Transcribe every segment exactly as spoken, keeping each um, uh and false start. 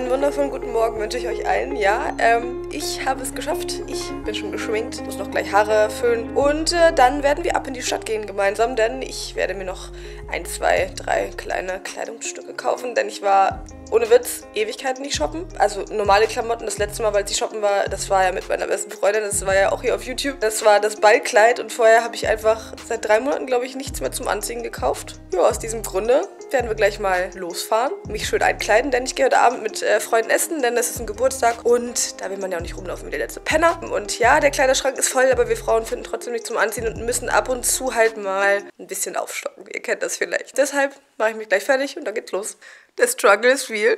Einen wundervollen guten Morgen wünsche ich euch allen. Ja, ähm, ich habe es geschafft. Ich bin schon geschminkt, muss noch gleich Haare föhnen. Und äh, dann werden wir ab in die Stadt gehen gemeinsam, denn ich werde mir noch ein, zwei, drei kleine Kleidungsstücke kaufen, denn ich war... ohne Witz, Ewigkeiten nicht shoppen. Also normale Klamotten, das letzte Mal, weil sie shoppen war, das war ja mit meiner besten Freundin, das war ja auch hier auf YouTube. Das war das Ballkleid und vorher habe ich einfach seit drei Monaten, glaube ich, nichts mehr zum Anziehen gekauft. Ja, aus diesem Grunde werden wir gleich mal losfahren, mich schön einkleiden, denn ich gehe heute Abend mit äh, Freunden essen, denn es ist ein Geburtstag und da will man ja auch nicht rumlaufen wie der letzte Penner. Und ja, der Kleiderschrank ist voll, aber wir Frauen finden trotzdem nichts zum Anziehen und müssen ab und zu halt mal ein bisschen aufstocken. Ihr kennt das vielleicht. Deshalb mache ich mich gleich fertig und dann geht's los. Der Struggle ist real.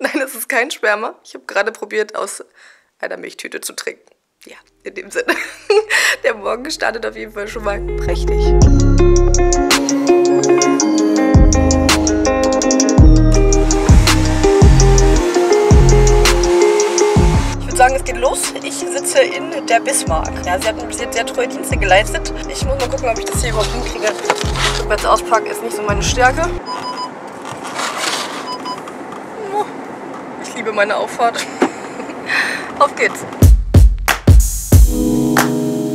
Nein, es ist kein Sperma. Ich habe gerade probiert, aus einer Milchtüte zu trinken. Ja, in dem Sinne. Der Morgen startet auf jeden Fall schon mal prächtig. Sagen, es geht los. Ich sitze in der Bismarck. Ja, sie hat mir sehr treue Dienste geleistet. Ich muss mal gucken, ob ich das hier überhaupt hinkriege. Rückwärts ausparken ist nicht so meine Stärke. Ich liebe meine Auffahrt. Auf geht's.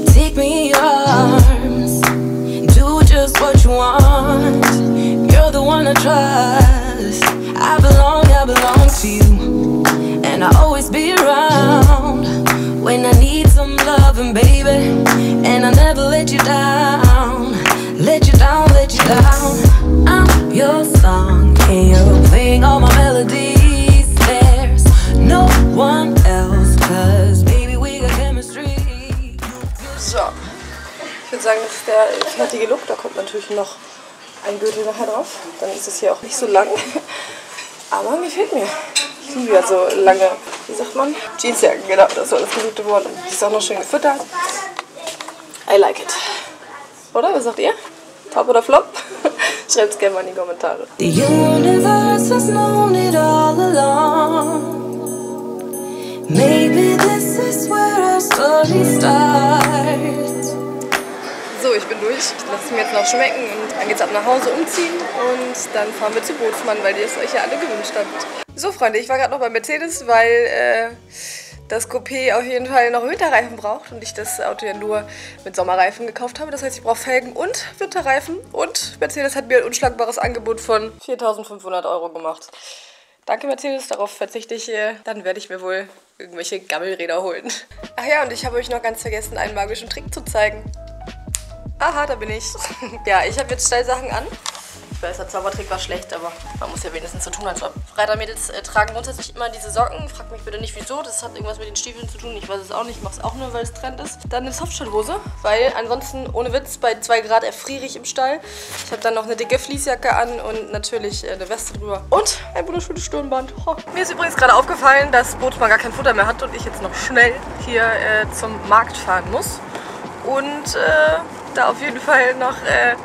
Take me your arms, do just what you want. You're the one I trust. I belong, I belong to you. And I'll always be around when I need some loving, baby. And I'll never let you down, let you down, let you down. I'm your song, and you're playing all my melodies. There's no one else, cause baby we got chemistry. So, ich würde sagen, das ist der fertige Look. Da kommt natürlich noch ein Gürtel nachher drauf. Dann ist es hier auch nicht so lang. Aber mir fehlt mir. Ich liebe ja so lange, wie sagt man? Jeansjacken, genau, das war das gesuchte Wort. Die ist auch noch schön gefüttert. I like it. Oder? Was sagt ihr? Top oder Flop? Schreibt's gerne mal in die Kommentare. The universe has known it all along. Maybe this is where our story starts. So, ich bin durch. Lass es mir jetzt noch schmecken und dann geht's ab nach Hause umziehen und dann fahren wir zu Bootsmann, weil ihr es euch ja alle gewünscht habt. So Freunde, ich war gerade noch bei Mercedes, weil äh, das Coupé auf jeden Fall noch Winterreifen braucht und ich das Auto ja nur mit Sommerreifen gekauft habe. Das heißt, ich brauche Felgen und Winterreifen und Mercedes hat mir ein unschlagbares Angebot von viertausendfünfhundert Euro gemacht. Danke Mercedes, darauf verzichte ich hier. Dann werde ich mir wohl irgendwelche Gammelräder holen. Ach ja, und ich habe euch noch ganz vergessen, einen magischen Trick zu zeigen. Aha, da bin ich. Ja, ich habe jetzt Steilsachen an. Ich weiß, der Zaubertrick war schlecht, aber man muss ja wenigstens so tun, als ob. Reitermädels äh, tragen grundsätzlich immer diese Socken. Fragt mich bitte nicht, wieso. Das hat irgendwas mit den Stiefeln zu tun. Ich weiß es auch nicht. Ich mache es auch nur, weil es Trend ist. Dann eine Softshellhose, weil ansonsten, ohne Witz, bei zwei Grad erfriere ich im Stall. Ich habe dann noch eine dicke Fließjacke an und natürlich äh, eine Weste drüber. Und ein wunderschönes Stirnband. Oh. Mir ist übrigens gerade aufgefallen, dass Bootsmann gar kein Futter mehr hat und ich jetzt noch schnell hier äh, zum Markt fahren muss. Und äh, da auf jeden Fall noch äh,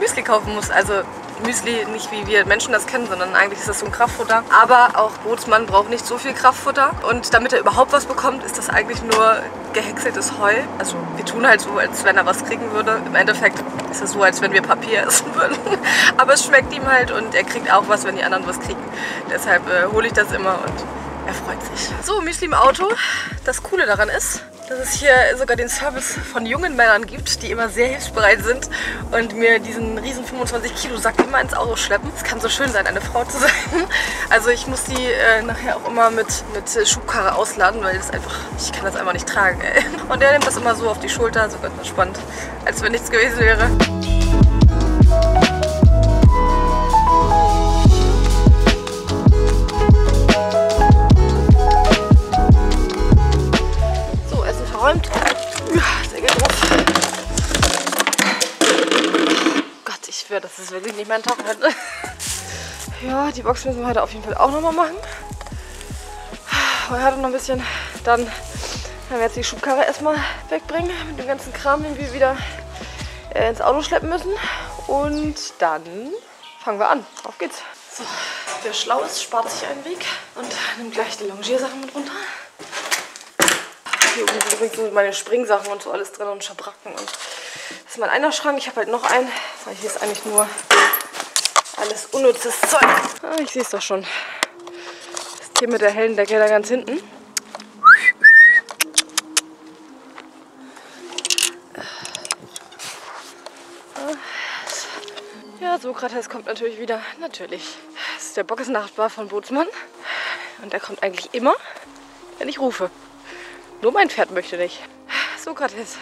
Müsli kaufen muss. Also Müsli nicht wie wir Menschen das kennen, sondern eigentlich ist das so ein Kraftfutter. Aber auch Bootsmann braucht nicht so viel Kraftfutter. Und damit er überhaupt was bekommt, ist das eigentlich nur gehäckseltes Heu. Also wir tun halt so, als wenn er was kriegen würde. Im Endeffekt ist es so, als wenn wir Papier essen würden. Aber es schmeckt ihm halt und er kriegt auch was, wenn die anderen was kriegen. Deshalb äh, hole ich das immer und er freut sich. So, Müsli im Auto. Das Coole daran ist, dass es hier sogar den Service von jungen Männern gibt, die immer sehr hilfsbereit sind und mir diesen riesen fünfundzwanzig Kilo Sack immer ins Auto schleppen. Es kann so schön sein, eine Frau zu sein. Also ich muss die äh, nachher auch immer mit, mit Schubkarre ausladen, weil das einfach, ich kann das einfach nicht tragen. Ey. Und der nimmt das immer so auf die Schulter, so ganz entspannt, als wenn nichts gewesen wäre. Das ist wirklich nicht mein Tag heute. Ja, die Box müssen wir heute auf jeden Fall auch nochmal machen. Heute hatte noch ein bisschen. Dann werden wir jetzt die Schubkarre erstmal wegbringen. Mit dem ganzen Kram, den wir wieder äh, ins Auto schleppen müssen. Und dann fangen wir an. Auf geht's. So, wer schlau ist, spart sich einen Weg. Und nimmt gleich die Longiersachen mit runter. Hier oben sind übrigens meine Springsachen und so alles drin und Schabracken und... das ist mein einer Schrank. Ich habe halt noch einen. Hier ist eigentlich nur alles unnützes Zeug. Ah, ich sehe es doch schon. Das Hier mit der hellen Decke da ganz hinten. Ja, Sokrates kommt natürlich wieder. Natürlich. Das ist der Bockesnachtbar von Bootsmann. Und der kommt eigentlich immer, wenn ich rufe. Nur mein Pferd möchte nicht. Sokrates.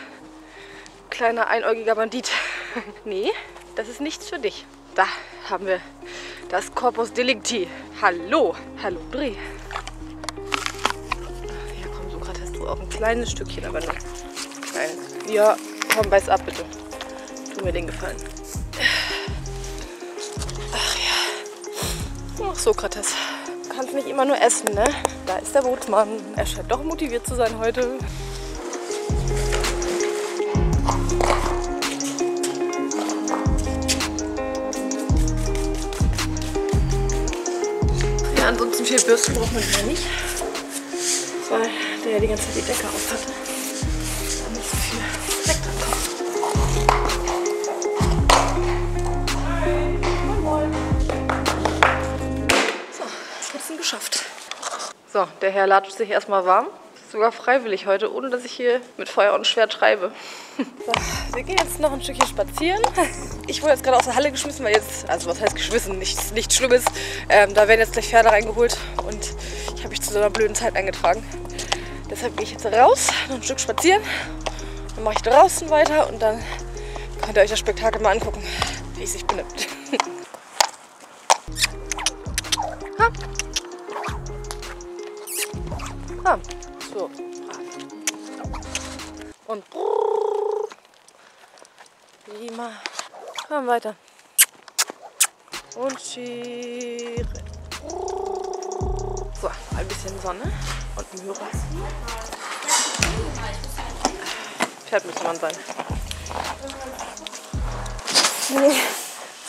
Kleiner einäugiger Bandit. Nee, das ist nichts für dich. Da haben wir das Corpus Delicti. Hallo. Hallo, Dreh. Ja, komm, Sokrates, du auch ein kleines Stückchen, aber nur. Kleines. Ja, komm, beiß ab, bitte. Tu mir den Gefallen. Ach ja. Ach, Sokrates. Du kannst nicht immer nur essen, ne? Da ist der Bootsmann. Er scheint doch motiviert zu sein heute. Ja, ansonsten viel Bürsten braucht man ja nicht, weil der ja die ganze Zeit die Decke auf hatte. Da nicht so viel Dreck dran kommt. Hi. Moin. So, jetzt wird's geschafft. So, der Herr latscht sich erstmal warm. Sogar freiwillig heute, ohne dass ich hier mit Feuer und Schwert treibe. So, wir gehen jetzt noch ein Stückchen spazieren. Ich wurde jetzt gerade aus der Halle geschmissen, weil jetzt, also was heißt geschmissen, nichts, nichts Schlimmes. Ähm, da werden jetzt gleich Pferde reingeholt und ich habe mich zu so einer blöden Zeit eingetragen. Deshalb gehe ich jetzt raus, noch ein Stück spazieren. Dann mache ich draußen weiter und dann könnt ihr euch das Spektakel mal angucken, wie es sich benimmt. Ha. Ha. So. Und brrrr. Prima. Komm weiter. Und schiere. So, ein bisschen Sonne und Möhre. Pferd müsste man sein. Nee.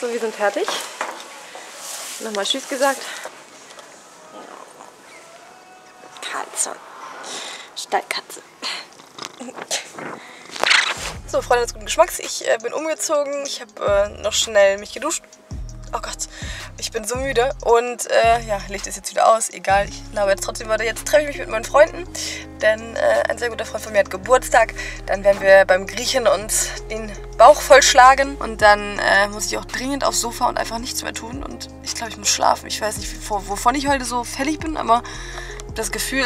So, wir sind fertig. Nochmal Tschüss gesagt. Karlsson. Stallkatze. So, Freunde des guten Geschmacks, ich äh, bin umgezogen, ich habe äh, noch schnell mich geduscht. Oh Gott, ich bin so müde und äh, ja, Licht ist jetzt wieder aus, egal, ich glaube jetzt trotzdem weiter. Jetzt treffe ich mich mit meinen Freunden, denn äh, ein sehr guter Freund von mir hat Geburtstag. Dann werden wir beim Griechen uns den Bauch vollschlagen und dann äh, muss ich auch dringend aufs Sofa und einfach nichts mehr tun und ich glaube, ich muss schlafen. Ich weiß nicht, wovon ich heute so fällig bin, aber das Gefühl,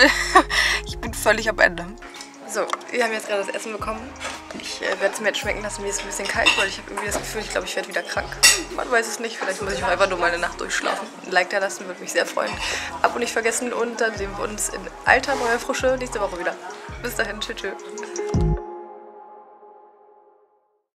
ich bin völlig am Ende. So, wir haben jetzt gerade das Essen bekommen. Ich äh, werde es mir jetzt schmecken lassen, mir ist ein bisschen kalt, weil ich habe irgendwie das Gefühl, ich glaube, ich werde wieder krank. Man weiß es nicht, vielleicht muss ich auch einfach nur mal eine Nacht durchschlafen. Ein Like da lassen, würde mich sehr freuen. Abo nicht vergessen und dann sehen wir uns in alter neuer Frische nächste Woche wieder. Bis dahin, tschüss.